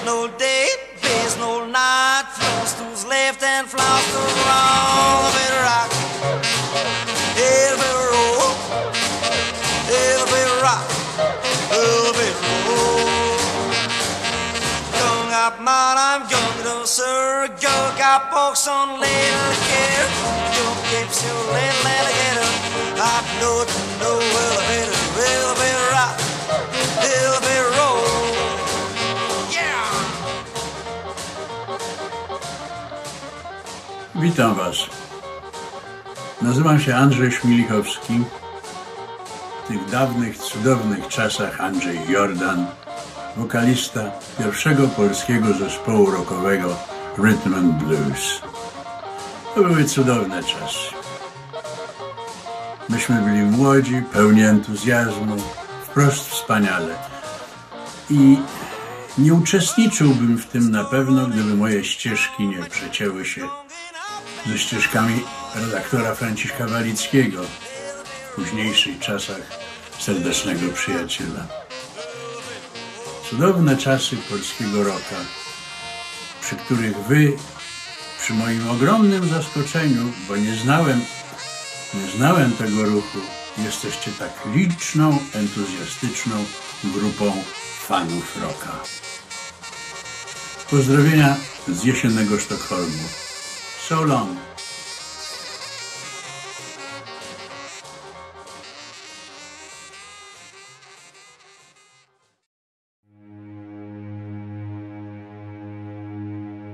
There's no day, there's no night. Floss to's left and floss to's wrong. Every rock, every roll, every rock, every roll. Gong up madam, gong do sir, gong up box on little care. Gong keeps you little alligator. I know to know will be rock, will be roll. Witam Was. Nazywam się Andrzej Szmilichowski. W tych dawnych, cudownych czasach Andrzej Jordan, wokalista pierwszego polskiego zespołu rockowego Rhythm and Blues. To były cudowne czasy. Myśmy byli młodzi, pełni entuzjazmu, wprost wspaniale. I nie uczestniczyłbym w tym na pewno, gdyby moje ścieżki nie przecięły się ze ścieżkami redaktora Franciszka Walickiego, w późniejszych czasach serdecznego przyjaciela. Cudowne czasy polskiego rocka, przy których Wy, przy moim ogromnym zaskoczeniu, bo nie znałem tego ruchu, jesteście tak liczną, entuzjastyczną grupą fanów rocka. Pozdrowienia z jesiennego Sztokholmu. So long.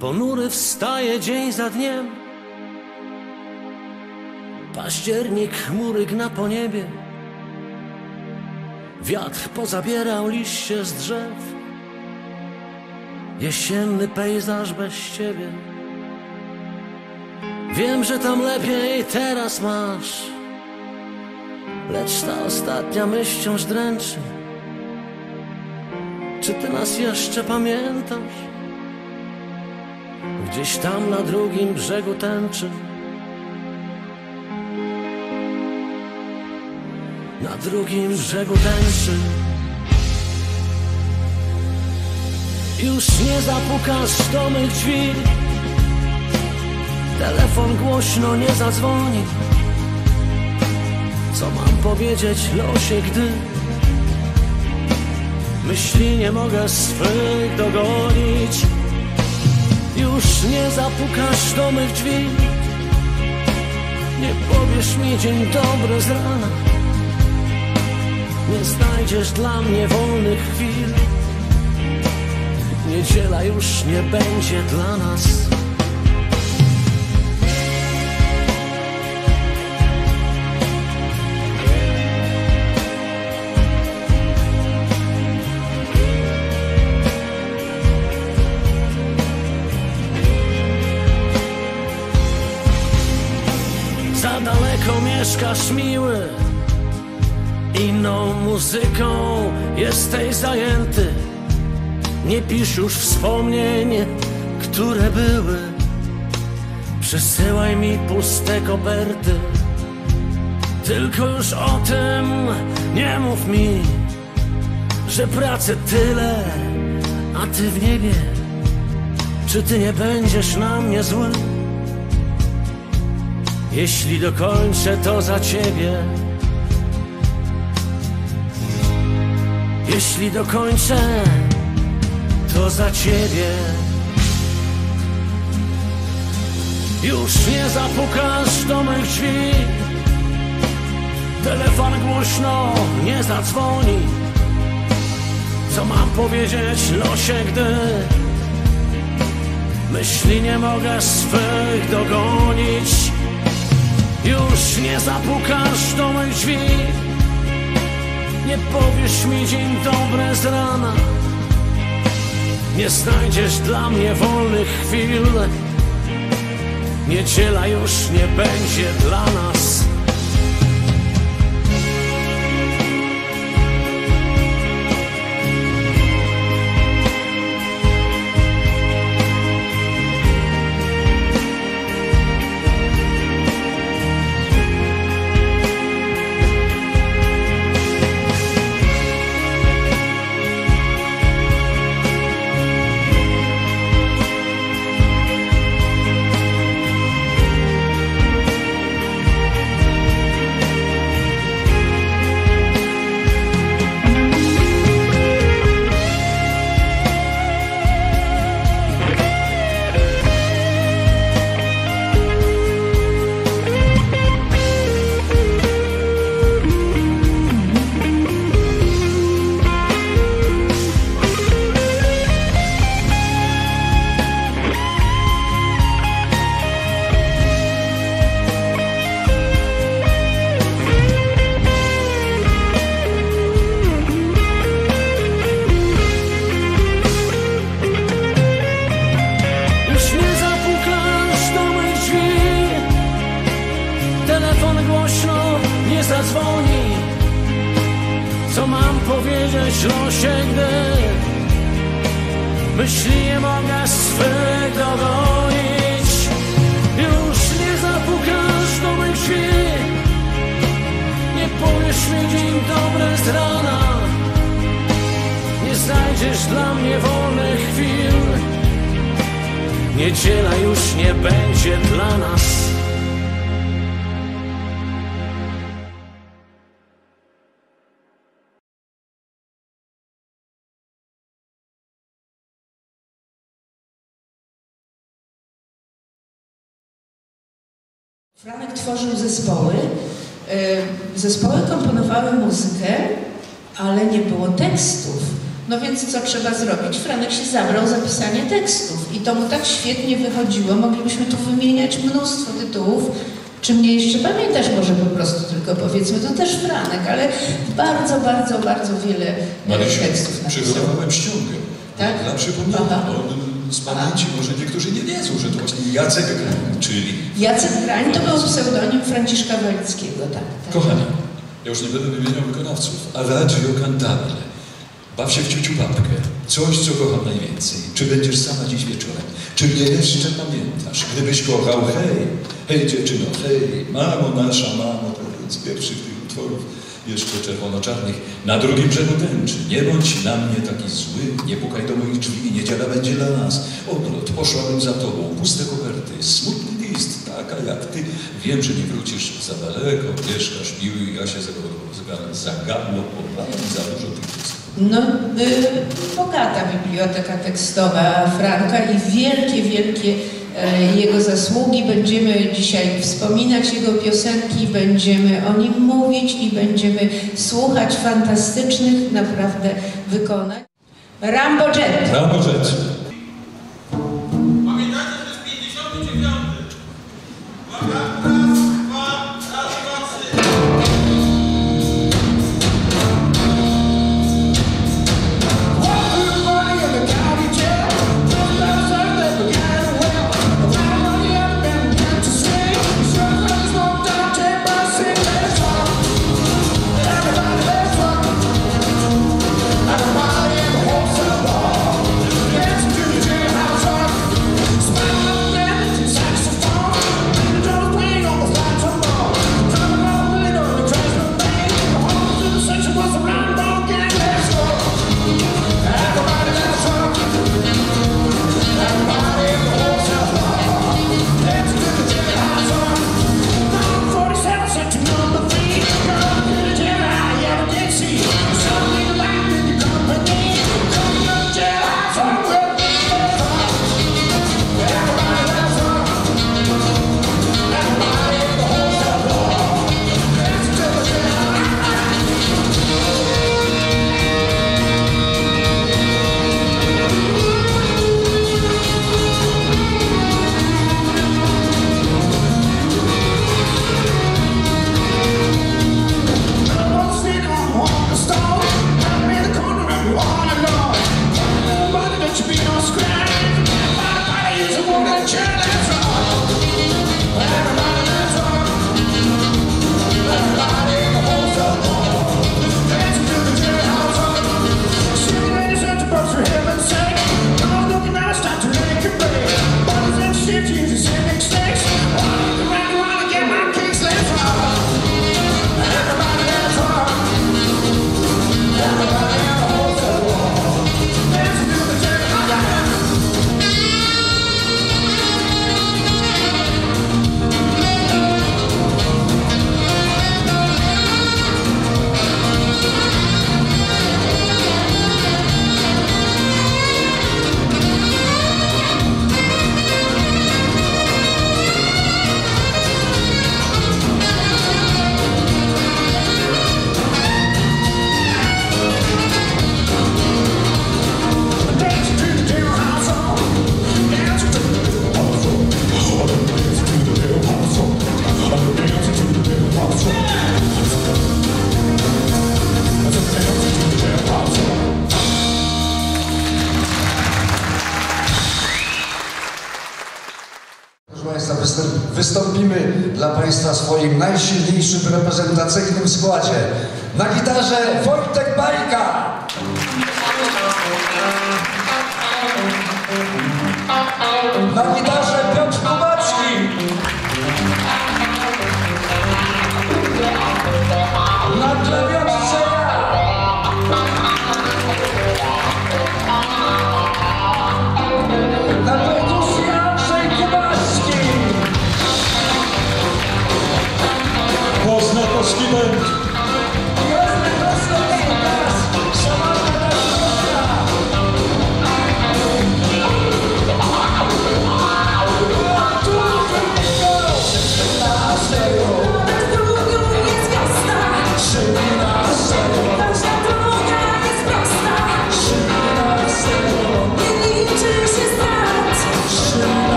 Ponury wstaje dzień za dniem. Październik chmury gna po niebie. Wiatr pozabierał liście z drzew. Jesienny pejzaż bez ciebie. Wiem, że tam lepiej teraz masz, lecz ta ostatnia myśl wciąż dręczy. Czy ty nas jeszcze pamiętasz? Gdzieś tam na drugim brzegu tęczy. Na drugim brzegu tęczy. Już nie zapukasz do mych drzwi. Telefon głośno nie zadzwoni. Co mam powiedzieć losie, gdy myśli nie mogę swych dogonić? Już nie zapukasz do mych drzwi. Nie powiesz mi dzień dobry z rana. Nie znajdziesz dla mnie wolnych chwil. Niedziela już nie będzie dla nas. Daleko mieszkasz miły, inną muzyką jesteś zajęty. Nie pisz już wspomnień, które były. Przesyłaj mi puste koperty. Tylko już o tym nie mów mi, że pracy tyle, a ty w niebie. Czy ty nie będziesz na mnie zły? Jeśli dokończę to za ciebie. Jeśli dokończę to za ciebie. Już nie zapukasz do mych drzwi. Telefon głośno nie zadzwoni. Co mam powiedzieć losie, gdy myśli nie mogę swych dogonić? Już nie zapukasz do mych drzwi. Nie powiesz mi dzień dobry z rana. Nie znajdziesz dla mnie wolnych chwil. Niedziela już nie będzie dla nas. dzwoni. Co mam powiedzieć losie, gdy myśli nie mogę swych dogonić? Już nie zapukasz do mych drzwi, nie powiesz mi dzień dobry z rana, nie znajdziesz dla mnie wolnych chwil. Niedziela już nie będzie dla nas. Franek tworzył zespoły. Zespoły komponowały muzykę, ale nie było tekstów. No więc co trzeba zrobić? Franek się zabrał za pisanie tekstów i to mu tak świetnie wychodziło. Moglibyśmy tu wymieniać mnóstwo tytułów. Czy mnie jeszcze pamiętasz? Może po prostu tylko powiedzmy, to też Franek, ale bardzo, bardzo, bardzo wiele tekstów napisał. Przygotowałem ściągę. Tak? Dla przypomnienia. Z pamięci, może niektórzy nie wiedzą, że to właśnie Jacek Grań, czyli... Jacek Grań to był pseudonim Franciszka Walickiego, tak. Kochani, ja już nie będę wymieniał wykonawców, a radio Cantabile. Baw się w ciuciu babkę, coś, co kocham najwięcej. Czy będziesz sama dziś wieczorem? Czy mnie jeszcze pamiętasz? Gdybyś kochał, hej, hej dziewczyno, hej, mamo nasza, mamo, to jeden z pierwszych tych utworów jeszcze czerwono-czarnych. Na drugim brzegu tęczy, nie bądź na mnie taki zły, nie pukaj do moich drzwi, niedziela będzie dla nas. Odlot, poszłabym za tobą, puste koperty, smutny list, taka jak ty. Wiem, że nie wrócisz za daleko, mieszkasz miły, ja się zagalopowałem za dużo tych listów. No, bogata biblioteka tekstowa Franka i wielkie, wielkie jego zasługi. Będziemy dzisiaj wspominać jego piosenki, będziemy o nim mówić i będziemy słuchać fantastycznych naprawdę wykonań. Rambo Jet. Rambo Jet. Pamiętacie, to jest 59. Uwaga. Proszę Państwa, wystąpimy dla Państwa w swoim najsilniejszym reprezentacyjnym składzie. Na gitarze Wojtek Bajka! Na gitarze Piotr Kubacki! Na klawiaturze ja! Na perkusji Andrzej Kubacki! Poznakowski Bęk!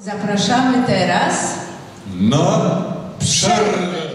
Zapraszamy teraz na przerwę.